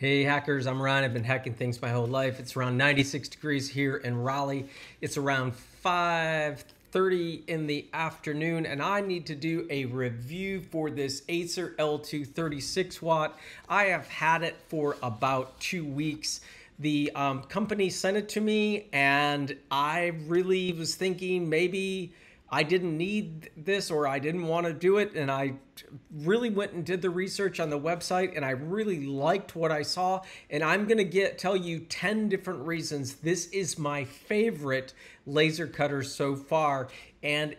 Hey hackers, I'm Ryan. I've been hacking things my whole life. It's around 96 degrees here in Raleigh. It's around 5:30 in the afternoon, and I need to do a review for this ATEZR L2 36 watt. I have had it for about 2 weeks. The company sent it to me, and I really was thinking maybe I didn't need this or I didn't want to do it, and I really went and did the research on the website, and I really liked what I saw, and I'm going to tell you 10 different reasons this is my favorite laser cutter so far. And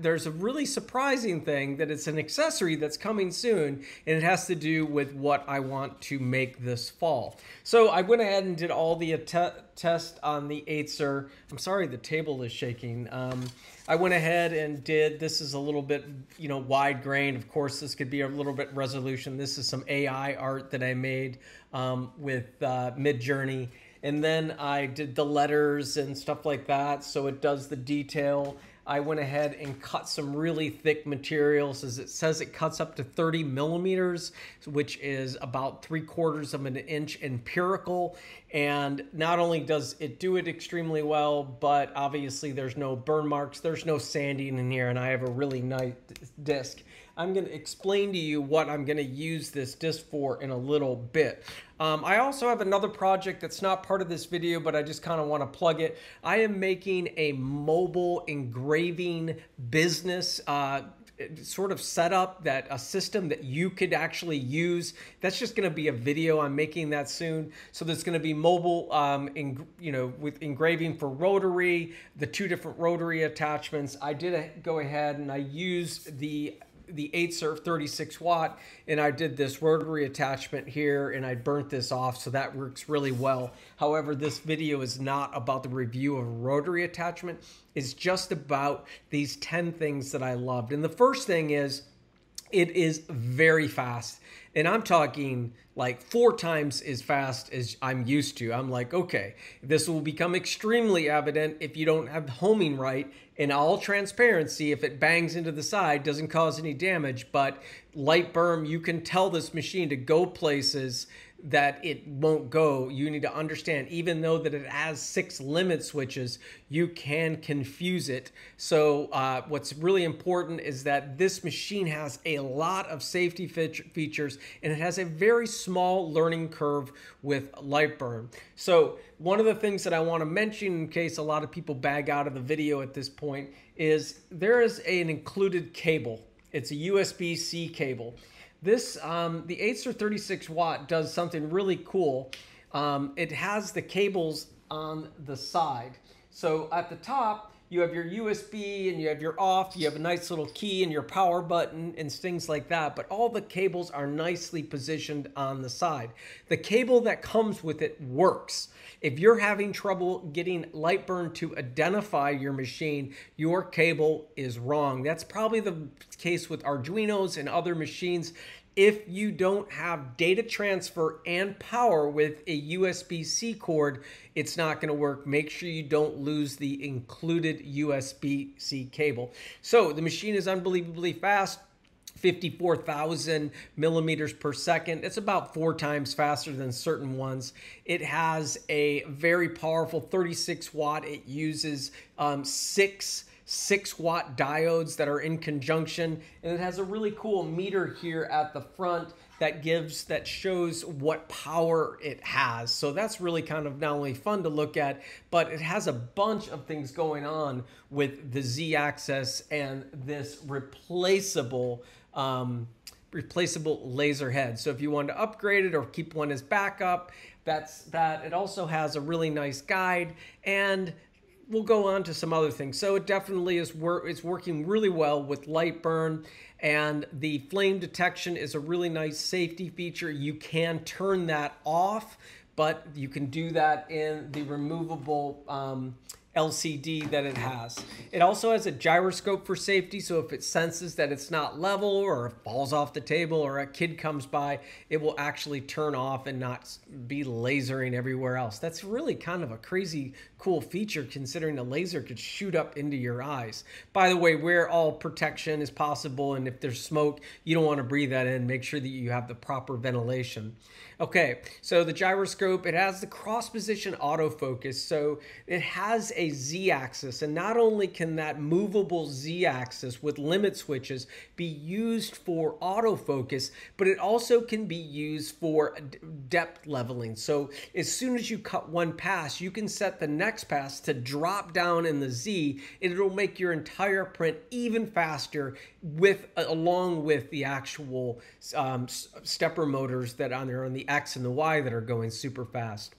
there's a really surprising thing that it's an accessory that's coming soon, and it has to do with what I want to make this fall. So I went ahead and did all the tests on the ATEZR. I'm sorry, the table is shaking. I went ahead and this is a little bit, you know, wide grain. Of course, this could be a little bit resolution. This is some AI art that I made with Mid Journey. And then I did the letters and stuff like that, so it does the detail. I went ahead and cut some really thick materials. As it says, it cuts up to 30 millimeters, which is about 3/4 of an inch empirical. And not only does it do it extremely well, but obviously there's no burn marks, there's no sanding in here, and I have a really nice disc. I'm going to explain to you what I'm going to use this disc for in a little bit. I also have another project that's not part of this video, but I just kind of want to plug it. I am making a mobile engraving business sort of setup, that a system that you could actually use. That's just going to be a video. I'm making that soon. So there's going to be mobile, with engraving for rotary, the 2 different rotary attachments. I did go ahead and I used the ATEZR 36 watt, and I did this rotary attachment here, and I burnt this off, so that works really well. However, this video is not about the review of a rotary attachment. It's just about these 10 things that I loved. And the first thing is, it is very fast. And I'm talking like 4 times as fast as I'm used to. I'm like, okay, this will become extremely evident if you don't have homing right. In all transparency, if it bangs into the side, doesn't cause any damage. But LightBurn, you can tell this machine to go places that it won't go. You need to understand, even though that it has 6 limit switches, you can confuse it. So what's really important is that this machine has a lot of safety features, and it has a very small learning curve with LightBurn. So one of the things that I want to mention, in case a lot of people bag out of the video at this point, is there is an included cable. It's a USB-C cable. This, the ATEZR 36 watt does something really cool. It has the cables on the side. So at the top, you have your USB and you have your off, you have a nice little key and your power button and things like that, but all the cables are nicely positioned on the side. The cable that comes with it works. If you're having trouble getting LightBurn to identify your machine, your cable is wrong. That's probably the case with Arduinos and other machines. If you don't have data transfer and power with a USB-C cord, it's not going to work. Make sure you don't lose the included USB-C cable. So the machine is unbelievably fast. 54,000 millimeters per second. It's about 4 times faster than certain ones. It has a very powerful 36 watt. It uses 6 6-watt diodes that are in conjunction, and it has a really cool meter here at the front that shows what power it has. So that's really kind of not only fun to look at, but it has a bunch of things going on with the Z-axis and this replaceable laser head. So if you want to upgrade it or keep one as backup, that's that. It also has a really nice guide, and we'll go on to some other things. So it definitely is it's working really well with LightBurn, and the flame detection is a really nice safety feature. You can turn that off, but you can do that in the removable LCD that it has. It also has a gyroscope for safety, so if it senses that it's not level or it falls off the table or a kid comes by, it will actually turn off and not be lasering everywhere else. That's really kind of a crazy cool feature, considering the laser could shoot up into your eyes. By the way, where all protection is possible, and if there's smoke, you don't want to breathe that in. Make sure that you have the proper ventilation. Okay, so the gyroscope, it has the cross position autofocus, so it has a z-axis, and not only can that movable z-axis with limit switches be used for autofocus, but it also can be used for depth leveling. So as soon as you cut one pass, you can set the next pass to drop down in the z, and it'll make your entire print even faster with along with the actual stepper motors that are on the X and the Y that are going super fast.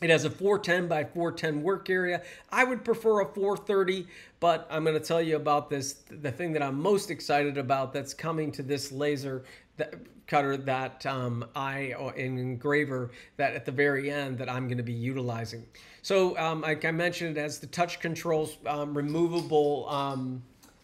It has a 410 by 410 work area. I would prefer a 430, but I'm going to tell you about this. The thing that I'm most excited about that's coming to this laser cutter that engraver that at the very end that I'm going to be utilizing. So like I mentioned, it has the touch controls, removable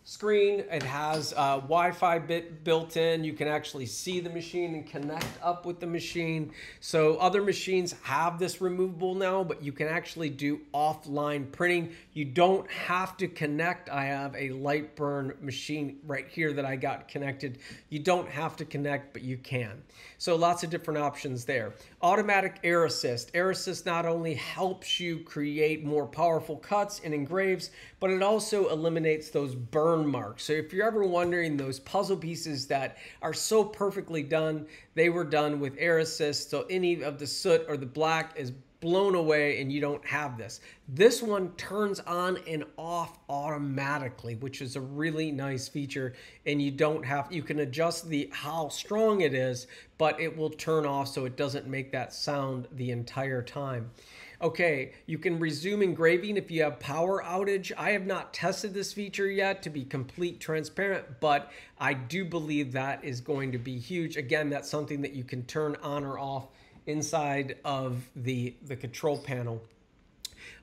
screen. It has a Wi-Fi bit built in. You can actually see the machine and connect up with the machine. So other machines have this removable now, but you can actually do offline printing. You don't have to connect. I have a LightBurn machine right here that I got connected. You don't have to connect, but you can. So lots of different options there. Automatic air assist. Air assist not only helps you create more powerful cuts and engraves, but it also eliminates those burns marks. So if you're ever wondering, those puzzle pieces that are so perfectly done, they were done with air assist, so any of the soot or the black is blown away and you don't have this. This one turns on and off automatically, which is a really nice feature, and you don't have, you can adjust the how strong it is, but it will turn off so it doesn't make that sound the entire time. Okay, you can resume engraving if you have power outage. I have not tested this feature yet, to be complete transparent, but I do believe that is going to be huge. Again, that's something that you can turn on or off inside of the control panel.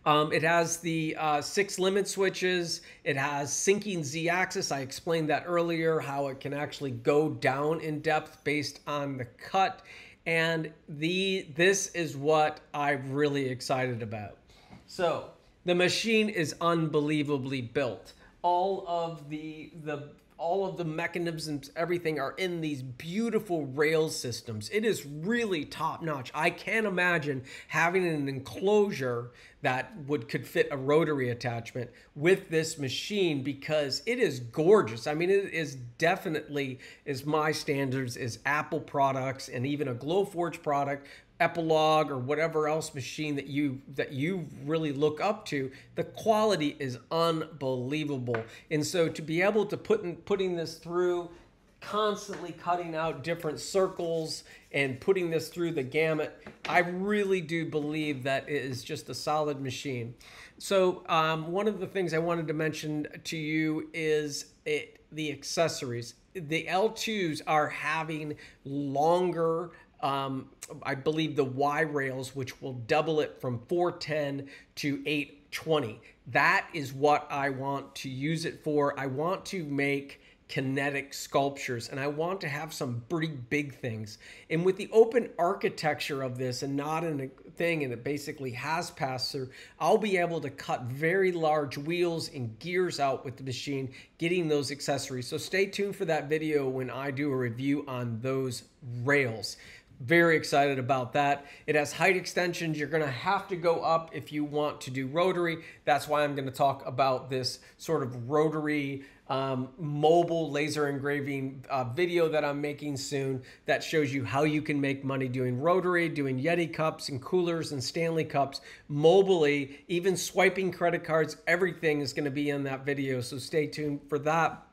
It has the 6 limit switches. It has syncing z-axis. I explained that earlier, how it can actually go down in depth based on the cut. And this is what I'm really excited about. So the machine is unbelievably built. All of the mechanisms, everything are in these beautiful rail systems. It is really top notch. I can't imagine having an enclosure that could fit a rotary attachment with this machine, because it is gorgeous. I mean, it is definitely, as my standards, is Apple products and even a Glowforge product, Epilogue, or whatever else machine that you really look up to. The quality is unbelievable, and so to be able to putting this through, constantly cutting out different circles and putting this through the gamut, I really do believe that it is just a solid machine. So one of the things I wanted to mention to you is the accessories. The L2s are having longer. I believe the Y rails, which will double it from 410 to 820. That is what I want to use it for. I want to make kinetic sculptures, and I want to have some pretty big things. And with the open architecture of this and not in a thing, and it basically has pass through, I'll be able to cut very large wheels and gears out with the machine, getting those accessories. So stay tuned for that video when I do a review on those rails. Very excited about that. It has height extensions. You're going to have to go up if you want to do rotary. That's why I'm going to talk about this sort of rotary mobile laser engraving video that I'm making soon that shows you how you can make money doing rotary, doing Yeti cups and coolers and Stanley cups mobily, even swiping credit cards. Everything is going to be in that video, so stay tuned for that.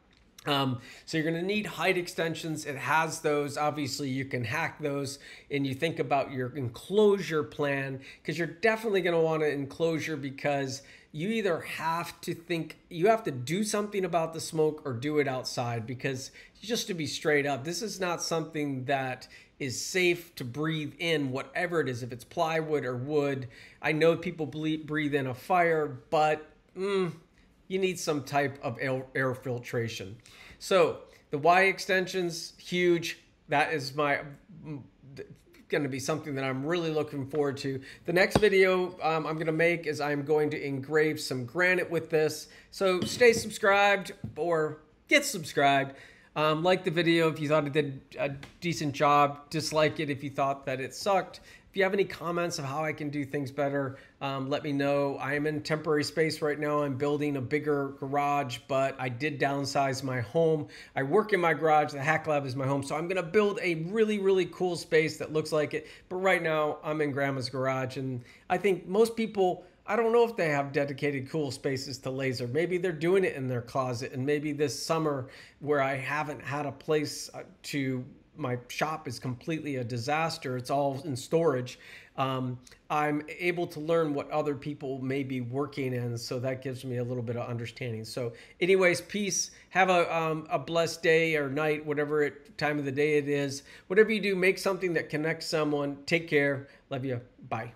So you're going to need height extensions. It has those. Obviously, you can hack those, and you think about your enclosure plan, because you're definitely going to want an enclosure, because you either have to think, you have to do something about the smoke or do it outside, because just to be straight up, this is not something that is safe to breathe in, whatever it is, if it's plywood or wood. I know people breathe in a fire, but you need some type of air filtration. So the Y extensions, huge. That is going to be something that I'm really looking forward to. The next video I'm going to make is I'm going to engrave some granite with this. So stay subscribed, or get subscribed. Like the video if you thought it did a decent job. Dislike it if you thought that it sucked. If you have any comments of how I can do things better, let me know. I am in temporary space right now. I'm building a bigger garage, but I did downsize my home. I work in my garage. The Hack Lab is my home. So I'm going to build a really, really cool space that looks like it. But right now I'm in grandma's garage. And I think most people, I don't know if they have dedicated cool spaces to laser. Maybe they're doing it in their closet. And maybe this summer where I haven't had a place to, my shop is completely a disaster. It's all in storage. I'm able to learn what other people may be working in. So that gives me a little bit of understanding. So anyways, peace. Have a blessed day or night, whatever time of the day it is. Whatever you do, make something that connects someone. Take care. Love you. Bye.